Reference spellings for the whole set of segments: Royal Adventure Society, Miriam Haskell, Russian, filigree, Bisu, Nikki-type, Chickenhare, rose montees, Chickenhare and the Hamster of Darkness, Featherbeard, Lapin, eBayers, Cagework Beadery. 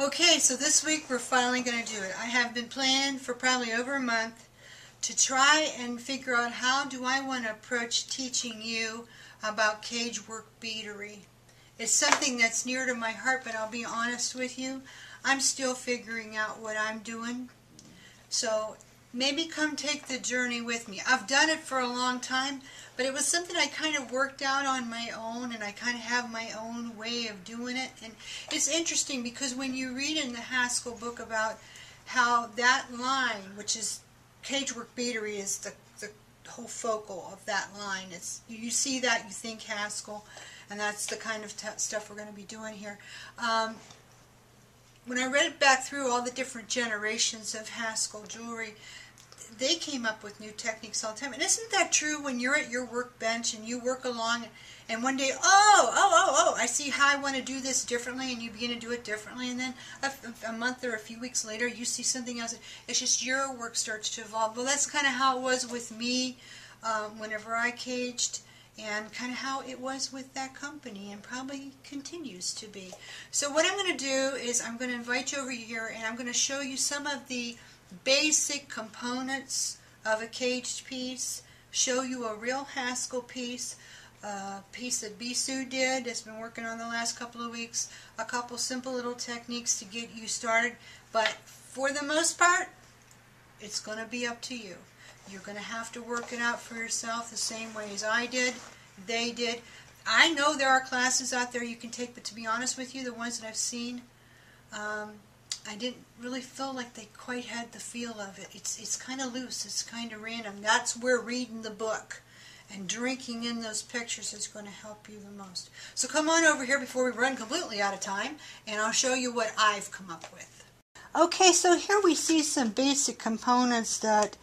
Okay, so this week we're finally going to do it. I have been planning for probably over a month to try and figure out how do I want to approach teaching you about cage work beatery. It's something that's near to my heart, but I'll be honest with you, I'm still figuring out what I'm doing. So maybe come take the journey with me. I've done it for a long time, but it was something I kind of worked out on my own, and I kind of have my own way of doing it. And it's interesting because when you read in the Haskell book about how that line, which is cagework beatery, is the whole focal of that line. It's, you see that, you think Haskell, and that's the kind of stuff we're going to be doing here. When I read it back through all the different generations of Haskell jewelry, they came up with new techniques all the time. And isn't that true when you're at your workbench and you work along and one day, I see how I want to do this differently, and you begin to do it differently, and then a month or a few weeks later you see something else. It's just your work starts to evolve. Well, that's kind of how it was with me whenever I caged, and kind of how it was with that company, and probably continues to be. So what I'm going to do is I'm going to invite you over here, and I'm going to show you some of the basic components of a caged piece, show you a real Haskell piece, a piece that Bisu did that's been working on the last couple of weeks, a couple simple little techniques to get you started. But for the most part, it's going to be up to you. You're going to have to work it out for yourself the same way as I did, they did. I know there are classes out there you can take, but to be honest with you, the ones that I've seen, I didn't really feel like they quite had the feel of it. It's kind of loose. It's kind of random. That's where reading the book and drinking in those pictures is going to help you the most. So come on over here before we run completely out of time, and I'll show you what I've come up with. Okay, so here we see some basic components that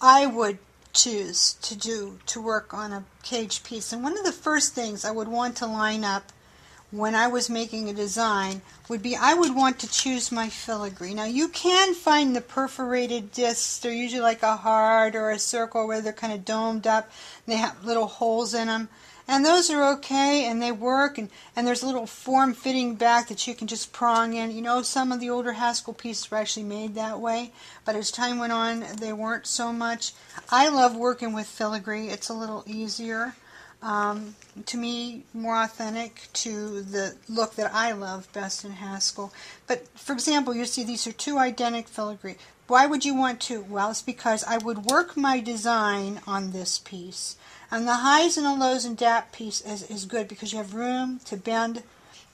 I would choose to do to work on a cage piece. And one of the first things I would want to line up when I was making a design would be I would want to choose my filigree. Now you can find the perforated discs. They're usually like a heart or a circle where they're kind of domed up and they have little holes in them. And those are okay, and they work, and there's a little form-fitting back that you can just prong in. You know, some of the older Haskell pieces were actually made that way, but as time went on, they weren't so much. I love working with filigree. It's a little easier. To me, more authentic to the look that I love best in Haskell. But, for example, you see these are two identical filigree. Why would you want two? Well, it's because I would work my design on this piece. And the highs and the lows and dap piece is good because you have room to bend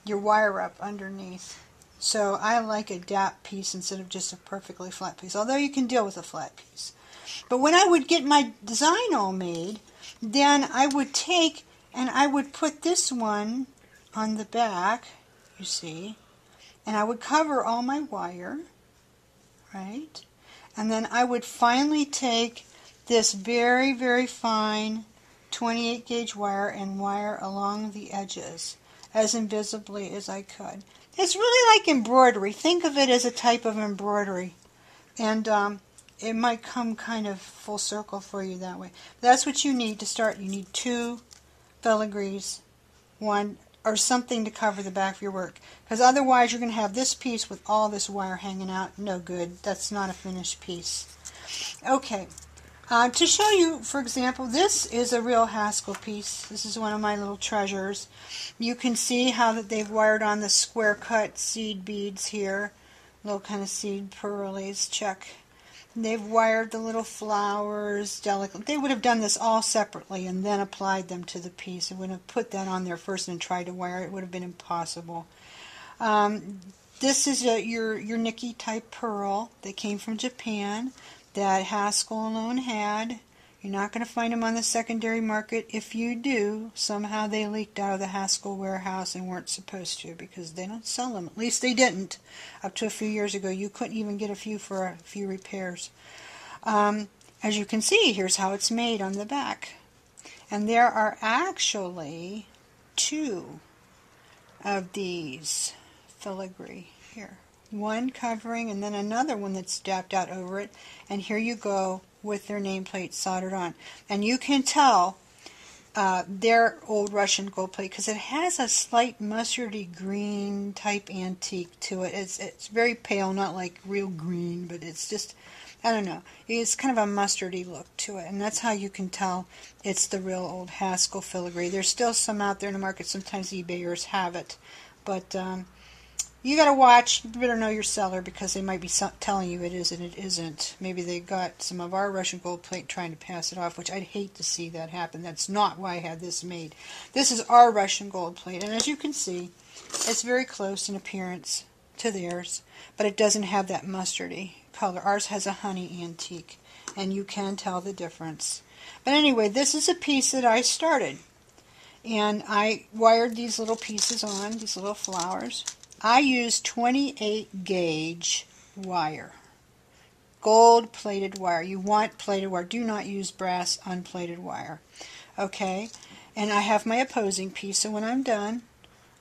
your wire up underneath. So I like a dap piece instead of just a perfectly flat piece, although you can deal with a flat piece. But when I would get my design all made, then I would take and I would put this one on the back, you see, and I would cover all my wire, right? And then I would finally take this very, very fine 28 gauge wire and wire along the edges as invisibly as I could. It's really like embroidery. Think of it as a type of embroidery, and it might come kind of full circle for you that way. But that's what you need to start. You need two filigrees, one or something to cover the back of your work, because otherwise you're going to have this piece with all this wire hanging out. No good. That's not a finished piece. Okay. To show you, for example, this is a real Haskell piece. This is one of my little treasures. You can see how that they've wired on the square cut seed beads here, little kind of seed pearlies, check. And they've wired the little flowers delicately. They would have done this all separately and then applied them to the piece. They wouldn't have put that on there first and tried to wire it. It would have been impossible. This is your Nikki-type pearl that came from Japan that Haskell alone had. You're not going to find them on the secondary market. If you do, somehow they leaked out of the Haskell warehouse and weren't supposed to, because they don't sell them. At least they didn't. Up to a few years ago, you couldn't even get a few for a few repairs. As you can see, here's how it's made on the back. And there are actually two of these filigree here. One covering and then another one that's dapped out over it, and here you go with their nameplate soldered on. And you can tell their old Russian gold plate, because it has a slight mustardy green type antique to it. It's very pale, not like real green, but it's just, I don't know, it's kind of a mustardy look to it, and that's how you can tell it's the real old Haskell filigree. There's still some out there in the market. Sometimes eBayers have it, but you got to watch. You better know your seller, because they might be telling you it is and it isn't. Maybe they got some of our Russian gold plate trying to pass it off, which I'd hate to see that happen. That's not why I had this made. This is our Russian gold plate, and as you can see, it's very close in appearance to theirs, but it doesn't have that mustardy color. Ours has a honey antique, and you can tell the difference. But anyway, this is a piece that I started, and I wired these little pieces on, these little flowers. I used 28 gauge wire, gold plated wire. You want plated wire. Do not use brass unplated wire. Okay, and I have my opposing piece, so when I'm done,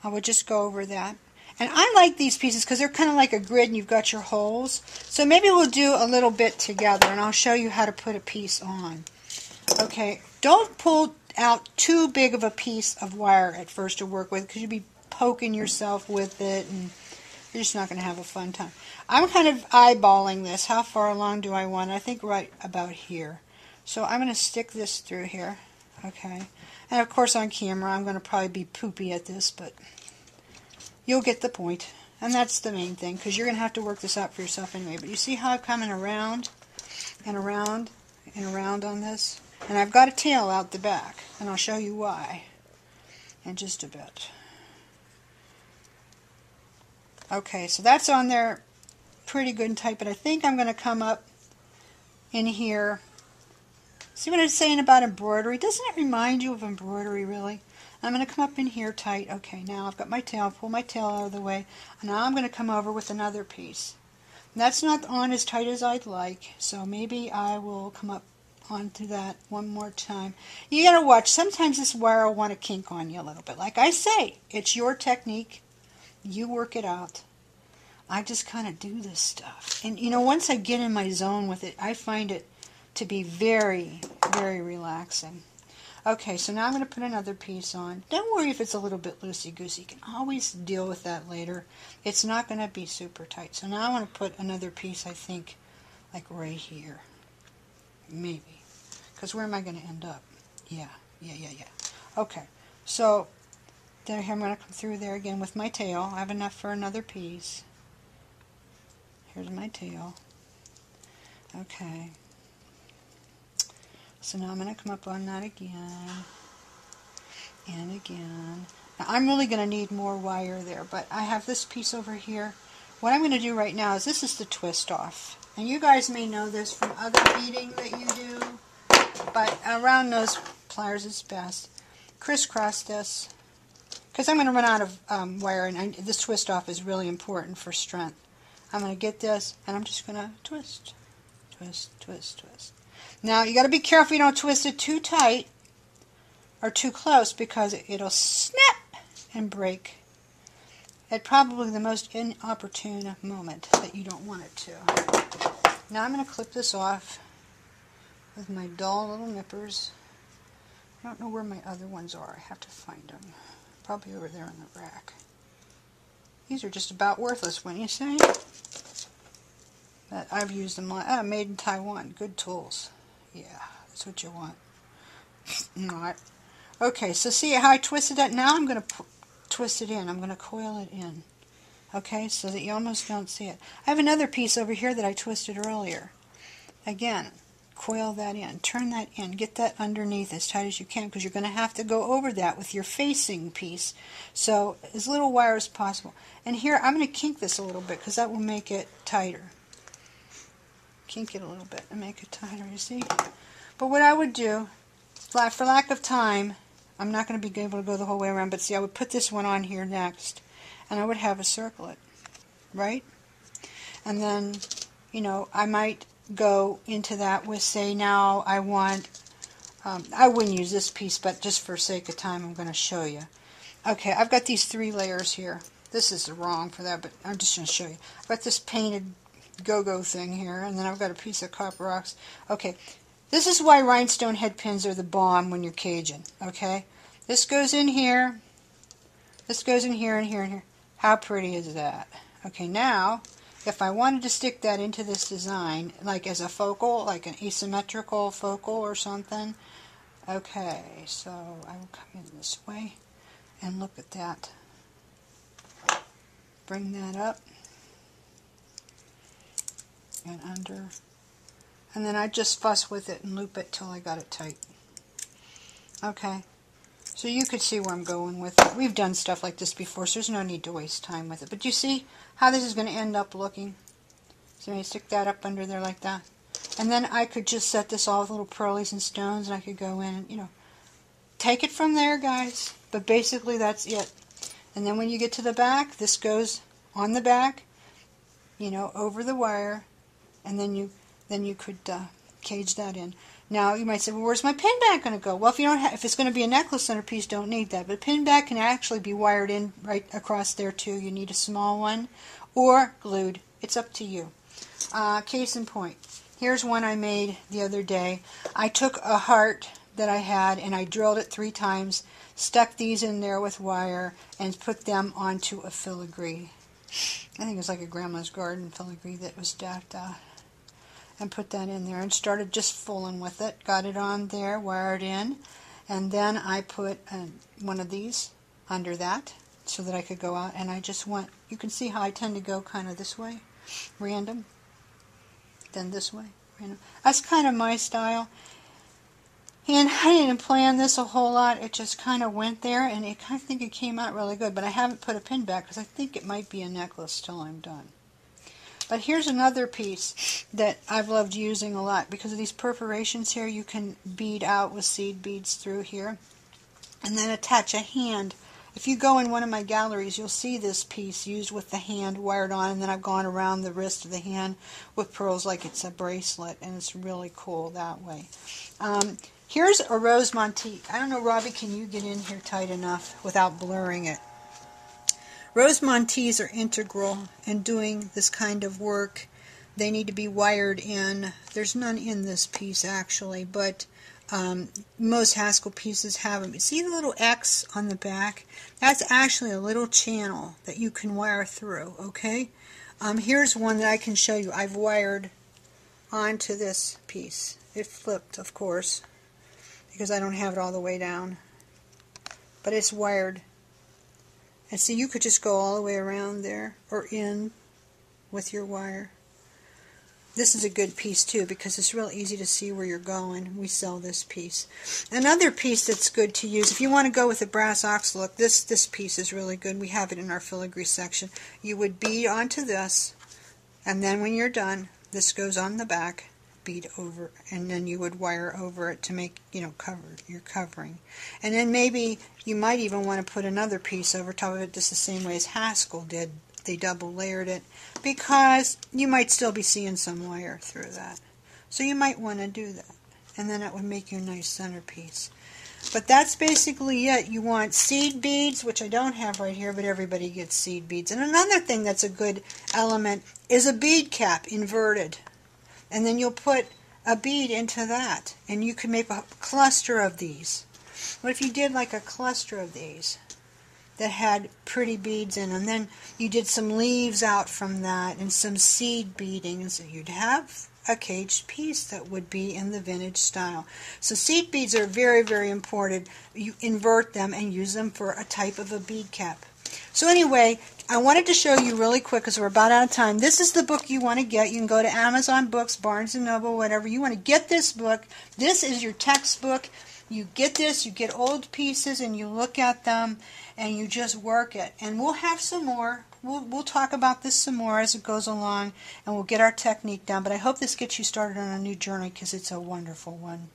I will just go over that. And I like these pieces because they're kind of like a grid and you've got your holes. So maybe we'll do a little bit together and I'll show you how to put a piece on. Okay, don't pull out too big of a piece of wire at first to work with, because you'd be poking yourself with it and you're just not going to have a fun time. I'm kind of eyeballing this. How far along do I want? I think right about here. So I'm going to stick this through here. Okay, and of course on camera I'm going to probably be poopy at this, but you'll get the point, and that's the main thing, because you're going to have to work this out for yourself anyway. But you see how I'm coming around and around and around on this? And I've got a tail out the back, and I'll show you why in just a bit. Okay, so that's on there pretty good and tight, but I think I'm going to come up in here. See what I was saying about embroidery? Doesn't it remind you of embroidery, really? I'm going to come up in here tight. Okay, now I've got my tail. Pull my tail out of the way. And now I'm going to come over with another piece. And that's not on as tight as I'd like, so maybe I will come up onto that one more time. You got to watch. Sometimes this wire will want to kink on you a little bit. Like I say, it's your technique. You work it out. I just kind of do this stuff. And, you know, once I get in my zone with it, I find it to be very, very relaxing. Okay, so now I'm going to put another piece on. Don't worry if it's a little bit loosey-goosey. You can always deal with that later. It's not going to be super tight. So now I want to put another piece, I think, like right here. Maybe. Because where am I going to end up? Yeah. Okay, so then I'm going to come through there again with my tail. I have enough for another piece. Here's my tail. Okay. So now I'm going to come up on that again, and again. Now I'm really going to need more wire there, but I have this piece over here. What I'm going to do right now is, this is the twist off. And you guys may know this from other beading that you do, but around those pliers is best. Crisscross this, because I'm going to run out of wire, and this twist off is really important for strength. I'm going to get this, and I'm just going to twist, twist, twist, twist. Now you got to be careful you don't twist it too tight or too close, because it'll snap and break at probably the most inopportune moment that you don't want it to. Now I'm going to clip this off with my dull little nippers. I don't know where my other ones are. I have to find them. Probably over there on the rack. These are just about worthless, wouldn't you say? But I've used them. Made in Taiwan. Good tools. Yeah, that's what you want. Not. Okay, so see how I twisted that? Now I'm going to twist it in. I'm going to coil it in. Okay, so that you almost don't see it. I have another piece over here that I twisted earlier. Again, coil that in. Turn that in. Get that underneath as tight as you can, because you're going to have to go over that with your facing piece. So as little wire as possible. And here, I'm going to kink this a little bit, because that will make it tighter. Kink it a little bit and make it tighter, you see? But what I would do, for lack of time, I'm not going to be able to go the whole way around, but see, I would put this one on here next, and I would have a circlet, right? And then, you know, I might go into that with, say, now I want, I wouldn't use this piece, but just for sake of time, I'm going to show you. Okay, I've got these three layers here. This is wrong for that, but I'm just going to show you. I've got this painted go-go thing here, and then I've got a piece of copper rocks. Okay, This is why rhinestone head pins are the bomb when you're caging, okay? This goes in here. This goes in here and here and here. How pretty is that? Okay, now, if I wanted to stick that into this design, like as a focal, like an asymmetrical focal or something. Okay, so I will come in this way and look at that. Bring that up and under. And then I just fuss with it and loop it till I got it tight. Okay, so you could see where I'm going with it. We've done stuff like this before, so there's no need to waste time with it. But you see how this is going to end up looking? So I stick that up under there like that. And then I could just set this all with little pearlies and stones, and I could go in and, you know, take it from there, guys. But basically that's it. And then when you get to the back, this goes on the back, you know, over the wire, and then you could cage that in. Now you might say, well, where's my pin back going to go? Well, if you don't have, if it's going to be a necklace centerpiece, don't need that. But a pin back can actually be wired in right across there too. You need a small one or glued. It's up to you. Case in point, here's one I made the other day. I took a heart that I had and I drilled it 3 times, stuck these in there with wire, and put them onto a filigree. I think it was like a grandma's garden filigree that was dapped out. And put that in there and started just fooling with it. Got it on there, wired in, and then I put one of these under that so that I could go out, and I just went, you can see how I tend to go kind of this way, random, then this way, random. That's kind of my style, and I didn't plan this a whole lot. It just kind of went there, and it, I think it came out really good, but I haven't put a pin back because I think it might be a necklace till I'm done. But here's another piece that I've loved using a lot because of these perforations here. You can bead out with seed beads through here and then attach a hand. If you go in one of my galleries, you'll see this piece used with the hand wired on, and then I've gone around the wrist of the hand with pearls like it's a bracelet, and it's really cool that way. Here's a rose montique. I don't know, Robbie, can you get in here tight enough without blurring it? Rose montiques are integral in doing this kind of work. They need to be wired in. There's none in this piece, actually, but most Haskell pieces have them. See the little X on the back? That's actually a little channel that you can wire through, okay? Here's one that I can show you. I've wired onto this piece. It flipped, of course, because I don't have it all the way down, but it's wired. And see, you could just go all the way around there or in with your wire. This is a good piece too because it's real easy to see where you're going. We sell this piece. Another piece that's good to use, if you want to go with a brass ox look, this piece is really good. We have it in our filigree section. You would bead onto this, and then when you're done, this goes on the back, bead over, and then you would wire over it to make, you know, cover your covering. And then maybe you might even want to put another piece over top of it just the same way as Haskell did. They double layered it because you might still be seeing some wire through that. So you might want to do that, and then it would make you a nice centerpiece. But that's basically it. You want seed beads, which I don't have right here, but everybody gets seed beads. And another thing that's a good element is a bead cap inverted. And then you'll put a bead into that, and you can make a cluster of these. What if you did like a cluster of these that had pretty beads in, and then you did some leaves out from that and some seed beading, so you'd have a caged piece that would be in the vintage style. So seed beads are very, very important. You invert them and use them for a type of a bead cap. So anyway, I wanted to show you really quick because we're about out of time. This is the book you want to get. You can go to Amazon Books, Barnes & Noble, whatever. You want to get this book. This is your textbook. You get this, you get old pieces, and you look at them, and you just work it. And we'll have some more. We'll talk about this some more as it goes along, and we'll get our technique down. But I hope this gets you started on a new journey because it's a wonderful one.